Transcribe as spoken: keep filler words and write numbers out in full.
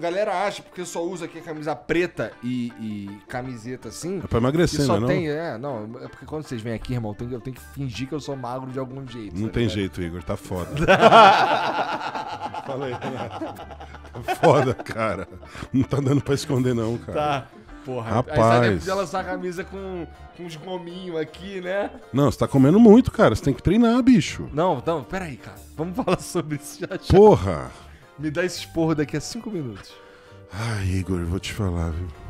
galera acha, porque só usa aqui a camisa preta e, e camiseta assim. É pra emagrecer, só né? Não? Tem, é, não, é porque quando vocês vêm aqui, irmão, eu tenho, eu tenho que fingir que eu sou magro de algum jeito. Não tem jeito, Igor, tá foda. Falei, tá foda, cara. Não tá dando pra esconder, não, cara. Tá. Porra, rapaz. Aí precisa lançar a camisa com, com uns gominhos aqui, né? Não, você tá comendo muito, cara. Você tem que treinar, bicho. Não, não, peraí, cara. Vamos falar sobre isso já, já. Porra! Me dá esse esporro daqui a cinco minutos. Ai, Igor, eu vou te falar, viu?